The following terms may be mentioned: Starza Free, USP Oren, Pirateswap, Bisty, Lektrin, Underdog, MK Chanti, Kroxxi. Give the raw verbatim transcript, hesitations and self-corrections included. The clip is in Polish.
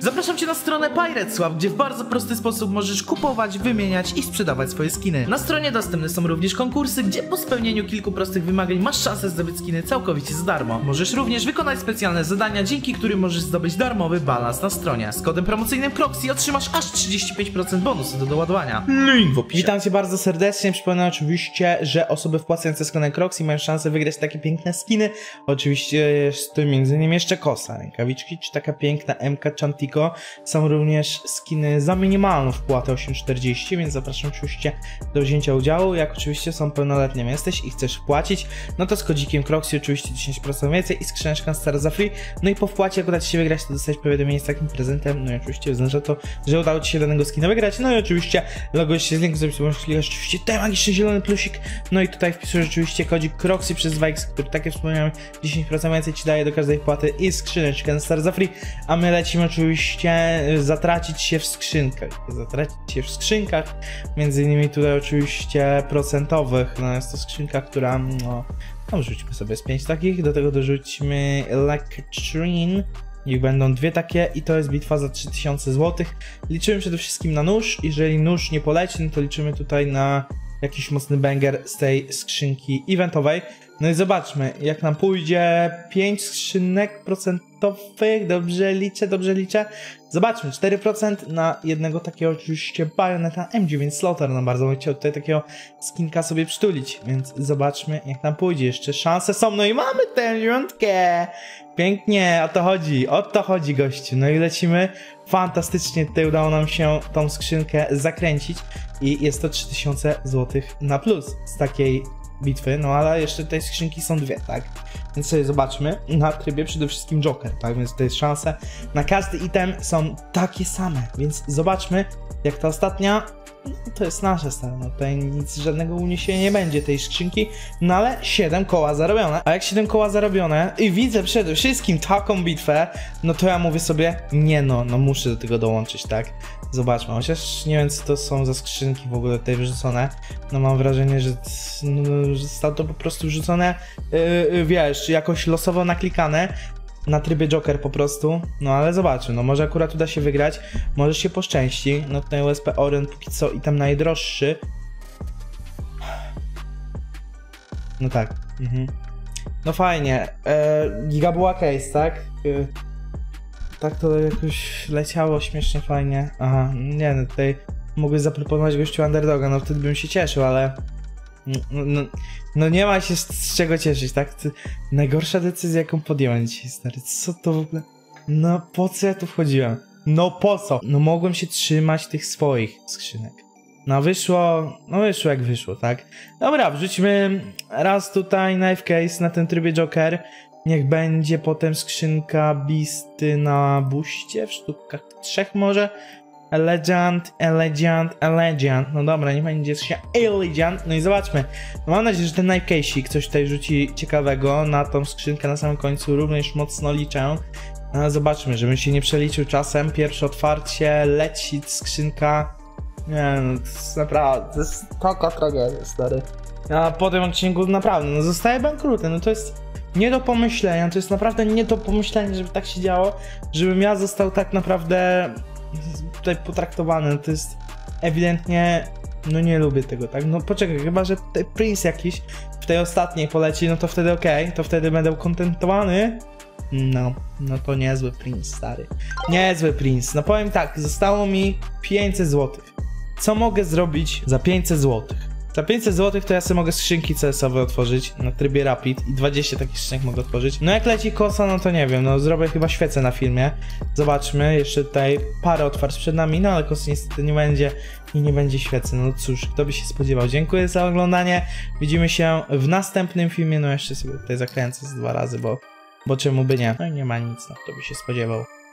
Zapraszam Cię na stronę Pirateswap, gdzie w bardzo prosty sposób możesz kupować, wymieniać i sprzedawać swoje skiny. Na stronie dostępne są również konkursy, gdzie po spełnieniu kilku prostych wymagań masz szansę zdobyć skiny całkowicie za darmo. Możesz również wykonać specjalne zadania, dzięki którym możesz zdobyć darmowy balans na stronie. Z kodem promocyjnym Kroxxi otrzymasz aż trzydzieści pięć procent bonusu do doładowania. Link w opisie. Witam Cię bardzo serdecznie, przypominam oczywiście, że osoby wpłacające z kodem Kroxxi mają szansę wygrać takie piękne skiny. Oczywiście z tym między innymi jeszcze kosa, rękawiczki czy taka piękna M K Chanti. Są również skiny za minimalną wpłatę osiem czterdzieści, więc zapraszam oczywiście do wzięcia udziału. Jak oczywiście są pełnoletnie jesteś i chcesz wpłacić, no to z kodzikiem Kroxxi oczywiście dziesięć procent więcej i skrzyneczka Starza Free. No i po wpłacie, jak uda Ci się wygrać, to dostać powiadomienie z takim prezentem. No i oczywiście oznacza to, że udało Ci się danego skina wygrać. No i oczywiście logo się z linku zrobić, bo możesz klikać oczywiście ten magiczny zielony plusik. No i tutaj wpisujesz oczywiście kodzik Kroxxi przez dwa X, który tak jak wspomniałem dziesięć procent więcej Ci daje do każdej wpłaty i skrzyneczkę Starza Free. A my lecimy oczywiście zatracić się w skrzynkach, zatracić się w skrzynkach, między innymi tutaj oczywiście procentowych, no jest to skrzynka, która, no, no rzućmy sobie z pięć takich, do tego dorzućmy Lektrin, niech będą dwie takie i to jest bitwa za trzy tysiące złotych, liczymy przede wszystkim na nóż, jeżeli nóż nie poleci, no to liczymy tutaj na jakiś mocny banger z tej skrzynki eventowej. No i zobaczmy, jak nam pójdzie pięć skrzynek procentowych, dobrze liczę, dobrze liczę. Zobaczmy, cztery procent na jednego takiego oczywiście bajoneta M dziewięć Slaughter, no bardzo bym chciał tutaj takiego skinka sobie przytulić, więc zobaczmy, jak nam pójdzie, jeszcze szanse są, no i mamy tę dziesiątkę, pięknie, o to chodzi, o to chodzi gościu, no i lecimy, fantastycznie tutaj udało nam się tą skrzynkę zakręcić i jest to trzy tysiące złotych na plus z takiej bitwy, no ale jeszcze tej skrzynki są dwie, tak? Więc sobie zobaczmy, na trybie przede wszystkim Joker, tak? Więc tutaj jest szansa na każdy item są takie same, więc zobaczmy, jak ta ostatnia, no to jest nasza strona, no tutaj nic, żadnego uniesienia nie będzie tej skrzynki, no ale siedem koła zarobione, a jak siedem koła zarobione i widzę przede wszystkim taką bitwę, no to ja mówię sobie, nie no, no muszę do tego dołączyć, tak? Zobaczmy, chociaż nie wiem, co to są za skrzynki w ogóle tutaj wrzucone, no mam wrażenie, że, no, że zostało to po prostu wrzucone, yy, wiesz, jakoś losowo naklikane, na trybie Joker po prostu, no ale zobaczymy, no może akurat uda się wygrać, może się poszczęści, no tutaj U S P Oren póki co i tam najdroższy. No tak, mhm. No fajnie, e, giga była case, tak? E, tak to jakoś leciało śmiesznie, fajnie, aha, nie no tutaj mogłeś zaproponować gościu Underdoga, no wtedy bym się cieszył, ale... No, no, no nie ma się z, z czego cieszyć, tak? To najgorsza decyzja, jaką podjąłem dzisiaj, stary. Co to w ogóle? No po co ja tu wchodziłem? No po co? No mogłem się trzymać tych swoich skrzynek. No wyszło, no wyszło jak wyszło, tak? Dobra, wrzućmy raz tutaj knife case na tym trybie Joker. Niech będzie potem skrzynka Bisty na buście, w sztukach trzech może. Legend, Legend, Legend. No dobra, nie będzie się Legend. No i zobaczmy. No mam nadzieję, że ten najkejsik coś tutaj rzuci ciekawego na tą skrzynkę na samym końcu. Również mocno liczę. No, zobaczmy, żebym się nie przeliczył czasem. Pierwsze otwarcie, leci skrzynka. Nie no, to jest naprawdę, to jest taka tragedia, stary. A po tym odcinku naprawdę, no zostaje bankrutem, no to jest... Nie do pomyślenia, to jest naprawdę nie do pomyślenia, żeby tak się działo. Żebym ja został tak naprawdę... tutaj potraktowane, to jest ewidentnie, no nie lubię tego, tak, no poczekaj, chyba, że tutaj Prince jakiś w tej ostatniej poleci, no to wtedy okej, okay, to wtedy będę ukontentowany, no, no to niezły Prince, stary, niezły Prince, no powiem tak, zostało mi pięćset złotych, co mogę zrobić za pięćset złotych? Za pięćset złotych to ja sobie mogę skrzynki C S owe otworzyć na trybie Rapid i dwadzieścia takich skrzynek mogę otworzyć. No jak leci kosa, no to nie wiem, no zrobię chyba świecę na filmie. Zobaczmy, jeszcze tutaj parę otwarć przed nami, no ale kosy niestety nie będzie i nie będzie świecy. No cóż, kto by się spodziewał. Dziękuję za oglądanie, widzimy się w następnym filmie, no jeszcze sobie tutaj zakręcę z dwa razy, bo, bo czemu by nie. No i nie ma nic, no kto by się spodziewał.